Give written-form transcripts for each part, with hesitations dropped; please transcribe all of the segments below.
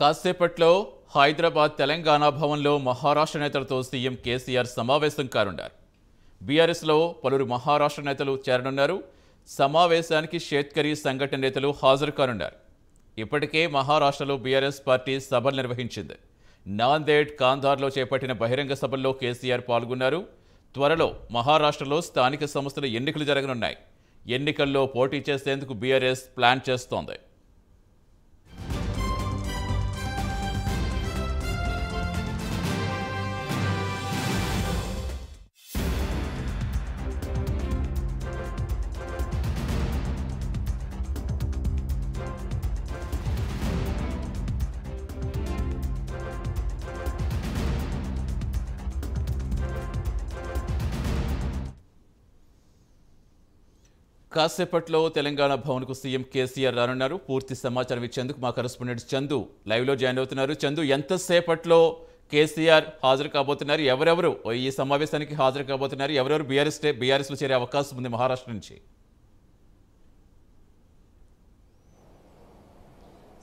కాసేపట్లో హైదరాబాద్ తెలంగాణ భవన్లో మహారాష్ట్ర నేతలతో సీఎం కేసీఆర్ సమావేశం కానున్నారు. బీఆర్ఎస్లో పలువురు మహారాష్ట్ర నేతలు చేరనున్నారు. సమావేశానికి షేత్కరీ సంఘటన నేతలు హాజరు కానున్నారు. ఇప్పటికే మహారాష్ట్రలో బీఆర్ఎస్ పార్టీ సభలు నిర్వహించింది. నాందేడ్, కాంధార్లో చేపట్టిన బహిరంగ సభల్లో కేసీఆర్ పాల్గొన్నారు. త్వరలో మహారాష్ట్రలో స్థానిక సంస్థల ఎన్నికలు జరగనున్నాయి. ఎన్నికల్లో పోటీ చేసేందుకు బీఆర్ఎస్ ప్లాన్ చేస్తోంది. కాసేపట్లో తెలంగాణ భవన్కు సీఎం కేసీఆర్ రానున్నారు. పూర్తి సమాచారం ఇచ్చేందుకు మా కరెస్పాండెంట్ చందు లైవ్లో జాయిన్ అవుతున్నారు. చందు, ఎంతసేపట్లో కేసీఆర్ హాజరు కాబోతున్నారు? ఎవరెవరు ఈ సమావేశానికి హాజరు కాబోతున్నారు? ఎవరెవరు బీఆర్ఎస్లో చేరే అవకాశం ఉంది మహారాష్ట్ర నుంచి?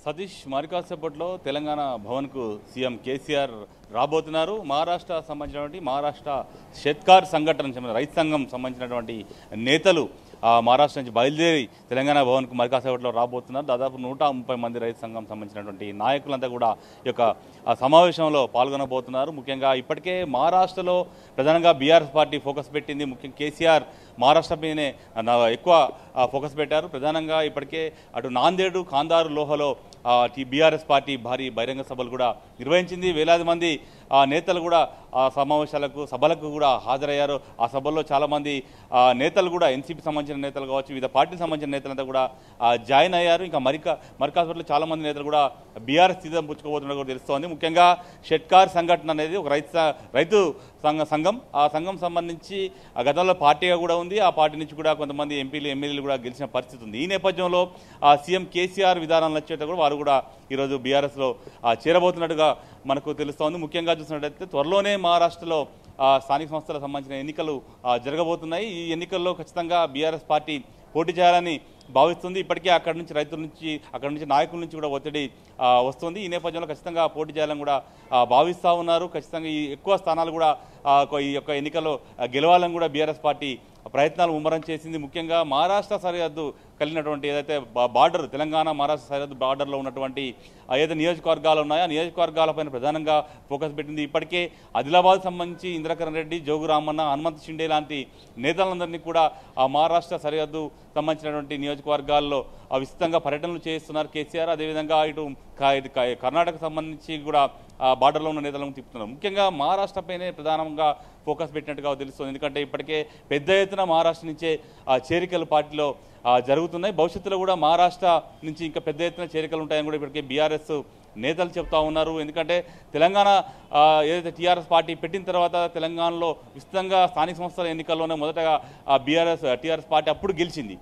సతీష్, మరి కాసేపట్లో తెలంగాణ భవన్కు సీఎం కేసీఆర్ రాబోతున్నారు. మహారాష్ట్ర సంబంధించినటువంటి మహారాష్ట్ర షెత్కార్ సంఘటన, రైతు సంఘం సంబంధించినటువంటి నేతలు మహారాష్ట్ర నుంచి బయలుదేరి తెలంగాణ భవన్కు మరి కాసేపట్లో రాబోతున్నారు. దాదాపు 130 మంది రైతు సంఘం సంబంధించినటువంటి నాయకులంతా కూడా ఈ యొక్క సమావేశంలో పాల్గొనబోతున్నారు. ముఖ్యంగా ఇప్పటికే మహారాష్ట్రలో ప్రధానంగా బీఆర్ఎస్ పార్టీ ఫోకస్ పెట్టింది. ముఖ్యంగా కేసీఆర్ మహారాష్ట్ర మీదనే ఎక్కువ ఫోకస్ పెట్టారు. ప్రధానంగా ఇప్పటికే అటు నాందేడు, ఖాందారు, లోహలో బీఆర్ఎస్ పార్టీ భారీ బహిరంగ సభలు కూడా నిర్వహించింది. వేలాది మంది నేతలు కూడా ఆ సమావేశాలకు, సభలకు కూడా హాజరయ్యారు. ఆ సభల్లో చాలామంది నేతలు కూడా, ఎన్సీపీ సంబంధించిన నేతలు కావచ్చు, వివిధ పార్టీకి సంబంధించిన నేతలంతా కూడా జాయిన్ అయ్యారు. ఇంకా మరికాసేపట్లో చాలామంది నేతలు కూడా బీఆర్ఎస్ తీర్థం పుచ్చుకోబోతున్నట్టు కూడా తెలుస్తోంది. ముఖ్యంగా షెట్కార్ సంఘటన అనేది ఒక రైతు సంఘం. ఆ సంఘం సంబంధించి గతంలో పార్టీగా కూడా ఉంది. ఆ పార్టీ నుంచి కూడా కొంతమంది ఎంపీలు, ఎమ్మెల్యేలు కూడా గెలిచిన పరిస్థితి ఉంది. ఈ నేపథ్యంలో సీఎం కేసీఆర్ విధానాలు నచ్చేటప్పుడు కూడా వారు కూడా ఈరోజు బీఆర్ఎస్లో చేరబోతున్నట్టుగా మనకు తెలుస్తోంది. ముఖ్యంగా చూసినట్టయితే త్వరలోనే మహారాష్ట్రలో స్థానిక సంస్థలకు సంబంధించిన ఎన్నికలు జరగబోతున్నాయి. ఈ ఎన్నికల్లో ఖచ్చితంగా బీఆర్ఎస్ పార్టీ పోటీ చేయాలని భావిస్తుంది. ఇప్పటికే అక్కడి నుంచి రైతుల నుంచి, అక్కడి నుంచి నాయకుల నుంచి కూడా ఒత్తిడి వస్తుంది. ఈ నేపథ్యంలో ఖచ్చితంగా పోటీ చేయాలని కూడా భావిస్తూ ఉన్నారు. ఖచ్చితంగా ఈ ఎక్కువ స్థానాలు కూడా ఈ యొక్క ఎన్నికల్లో గెలవాలని కూడా బీఆర్ఎస్ పార్టీ ప్రయత్నాలు ముమ్మరం చేసింది. ముఖ్యంగా మహారాష్ట్ర సరిహద్దు కలిగినటువంటి ఏదైతే బార్డర్, తెలంగాణ మహారాష్ట్ర సరిహద్దు బార్డర్లో ఉన్నటువంటి ఏదైతే నియోజకవర్గాలు ఉన్నాయో ఆ నియోజకవర్గాలపైన ప్రధానంగా ఫోకస్ పెట్టింది. ఇప్పటికే ఆదిలాబాద్ సంబంధించి ఇంద్రకరణ్ రెడ్డి, జోగురామన్న, హనుమంత్ షిండే లాంటి నేతలందరినీ కూడా ఆ మహారాష్ట్ర సరిహద్దు సంబంధించినటువంటి నియోజకవర్గాల్లో విస్తృతంగా పర్యటనలు చేస్తున్నారు కేసీఆర్. అదేవిధంగా ఇటు కర్ణాటక సంబంధించి కూడా బార్డర్లో ఉన్న నేతలను తిప్పుతున్నారు. ముఖ్యంగా మహారాష్ట్రపైనే ప్రధానంగా ఫోకస్ పెట్టినట్టుగా తెలుస్తుంది. ఎందుకంటే ఇప్పటికే పెద్ద ఎత్తున మహారాష్ట్ర నుంచే చేరికలు పార్టీలో జరుగుతున్నాయి. భవిష్యత్తులో కూడా మహారాష్ట్ర నుంచి ఇంకా పెద్ద ఎత్తున చేరికలు ఉంటాయని కూడా ఇప్పటికే బీఆర్ఎస్ నేతలు చెప్తా ఉన్నారు. ఎందుకంటే తెలంగాణ ఏదైతే టీఆర్ఎస్ పార్టీ పెట్టిన తర్వాత తెలంగాణలో విస్తృతంగా స్థానిక సంస్థల ఎన్నికల్లోనే మొదటగా టీఆర్ఎస్ పార్టీ అప్పుడు గెలిచింది.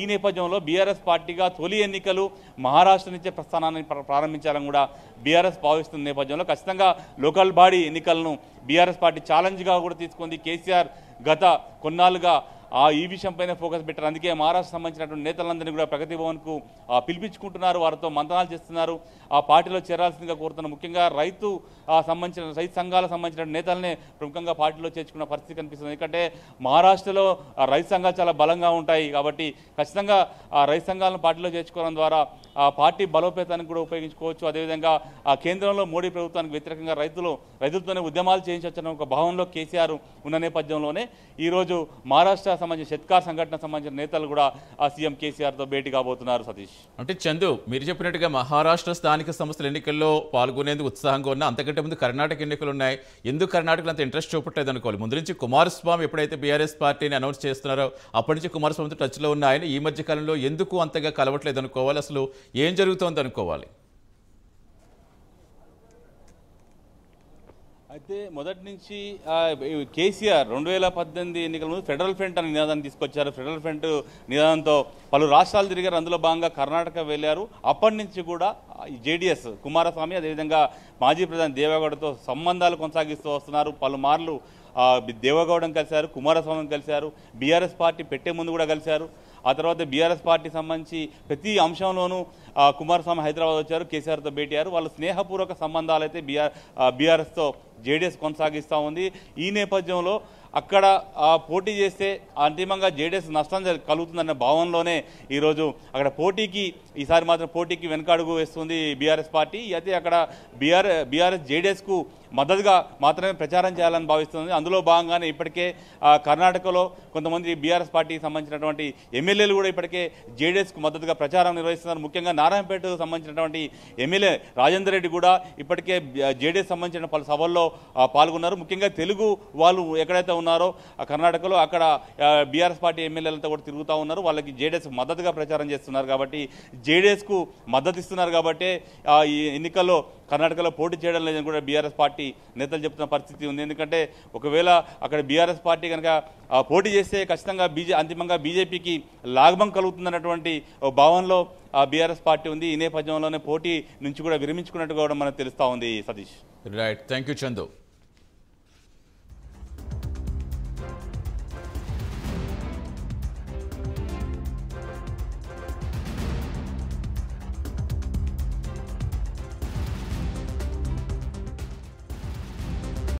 ఈ నేపథ్యంలో బీఆర్ఎస్ పార్టీగా తొలి ఎన్నికలు మహారాష్ట్ర నుంచే ప్రస్థానాన్ని ప్రారంభించాలని కూడా బీఆర్ఎస్ భావిస్తున్న నేపథ్యంలో ఖచ్చితంగా లోకల్ బాడీ ఎన్నికలను బీఆర్ఎస్ పార్టీ ఛాలెంజ్గా కూడా తీసుకుంది. కేసీఆర్ గత కొన్నాళ్ళుగా ఈ విషయంపైనే ఫోకస్ పెట్టారు. అందుకే మహారాష్ట్ర సంబంధించినటువంటి నేతలందరినీ కూడా ప్రగతి భవన్కు పిలిపించుకుంటున్నారు. వారితో మంతనాలు చేస్తున్నారు. ఆ పార్టీలో చేరాల్సిందిగా కోరుతున్నారు. ముఖ్యంగా రైతు సంఘాలకు సంబంధించిన నేతలనే ప్రముఖంగా పార్టీలో చేర్చుకున్న పరిస్థితి కనిపిస్తుంది. ఎందుకంటే మహారాష్ట్రలో రైతు సంఘాలు చాలా బలంగా ఉంటాయి కాబట్టి ఖచ్చితంగా ఆ రైతు సంఘాలను పార్టీలో చేర్చుకోవడం ద్వారా ఆ పార్టీ బలోపేతానికి కూడా ఉపయోగించుకోవచ్చు. అదేవిధంగా ఆ కేంద్రంలో మోడీ ప్రభుత్వానికి వ్యతిరేకంగా రైతులతోనే ఉద్యమాలు చేయించవచ్చని ఒక భావనలో కేసీఆర్ ఉన్న నేపథ్యంలోనే ఈరోజు మహారాష్ట్ర సంబంధించిన షెత్కార్ సంఘటన సంబంధించిన నేతలు కూడా ఆ సీఎం కేసీఆర్తో భేటీ కాబోతున్నారు. సతీష్, అంటే చందు, మీరు చెప్పినట్టుగా మహారాష్ట్ర స్థానిక సంస్థల ఎన్నికల్లో పాల్గొనేందుకు ఉత్సాహంగా ఉన్న అంతకంటే ముందు కర్ణాటక ఎన్నికలు ఉన్నాయి. ఎందుకు కర్ణాటకలో అంత ఇంట్రెస్ట్ చూపట్లేదు అనుకోవాలి? ముందు నుంచి కుమారస్వామి ఎప్పుడైతే బీఆర్ఎస్ పార్టీని అనౌన్స్ చేస్తున్నారో అప్పటి నుంచి కుమారస్వామితో టచ్లో ఉన్న ఆయన ఈ మధ్య కాలంలో ఎందుకు అంతగా కలవట్లేదు అనుకోవాలి? అసలు ఏం జరుగుతోంది అనుకోవాలి? అయితే మొదటి నుంచి కేసీఆర్ 2018 ఎన్నికల ముందు ఫెడరల్ ఫ్రంట్ అనే నినాదాన్ని తీసుకొచ్చారు. ఫెడరల్ ఫ్రంట్ నినాదంతో పలు రాష్ట్రాలు తిరిగారు. అందులో భాగంగా కర్ణాటక వెళ్ళారు. అప్పటి నుంచి కూడా జేడీఎస్ కుమారస్వామి, అదేవిధంగా మాజీ ప్రధాని దేవాగౌడతో సంబంధాలు కొనసాగిస్తూ వస్తున్నారు. పలుమార్లు దేవాగౌడను కలిశారు, కుమారస్వామిని కలిశారు, బీఆర్ఎస్ పార్టీ పెట్టే ముందు కూడా కలిశారు. आ तर्वात बीआरएस पार्टी संबंधी प्रति अंशंलोनू कुमारस्वामी हैदराबाद वच्चारु केसीआर तो भेटी अय्यारु वाळ्ळ स्नेहपूर्वक संबंधालैते बीआरएस तो जेडीएस कोनसागिस्ता उंदी। ई नेपथ्यंलो అక్కడ పోటి చేస్తే అంతిమంగా జేడీఎస్ నష్టం కలుగుతుందన్న భావనలోనే ఈ రోజు అక్కడ పోటికి ఈసారి మాత్రం పోటికి వెనకడుగు వేస్తుంది బీఆర్ఎస్ పార్టీ। అయితే అక్కడ బీఆర్ఎస్ జేడీఎస్కు మద్దతుగా మాత్రమే ప్రచారం చేయాలని భావిస్తుంది। అందులో భాగంగానే ఇప్పటికే కర్ణాటకలో కొంతమంది బీఆర్ఎస్ పార్టీకి సంబంధించినటువంటి ఎమ్మెల్యేలు కూడా ఇప్పటికే జేడీఎస్కు మద్దతుగా ప్రచారం నిర్వహిస్తున్నారు। ముఖ్యంగా నారాయణపేటకు సంబంధించినటువంటి ఎమ్మెల్యే రాజేందర్ రెడ్డి కూడా ఇప్పటికే జేడీఎస్ సంబంధించిన పలు సభల్లో పాల్గొన్నారు। ముఖ్యంగా తెలుగు వాళ్ళు ఎక్కడైతే కర్ణాటకలో అక్కడ బీఆర్ఎస్ పార్టీ ఎమ్మెల్యేలంతా కూడా తిరుగుతా ఉన్నారు। వాళ్ళకి జేడీఎస్ మద్దతుగా ప్రచారం చేస్తున్నారు కాబట్టి జేడీఎస్కు మద్దతు ఇస్తున్నారు కాబట్టి ఈ ఎన్నికల్లో కర్ణాటకలో పోటీ చేయడం లేదని కూడా బీఆర్ఎస్ పార్టీ నేతలు చెప్తున్న పరిస్థితి ఉంది। ఎందుకంటే ఒకవేళ అక్కడ బీఆర్ఎస్ పార్టీ కనుక పోటీ చేస్తే ఖచ్చితంగా అంతిమంగా బీజేపీకి లాభం కలుగుతుందన్నటువంటి భావనలో బీఆర్ఎస్ పార్టీ ఉంది। ఈ నేపథ్యంలోనే పోటీ నుంచి కూడా విరమించుకున్నట్టు కూడా మనకు తెలుస్తూ ఉంది। Satish right, thank you Chandu.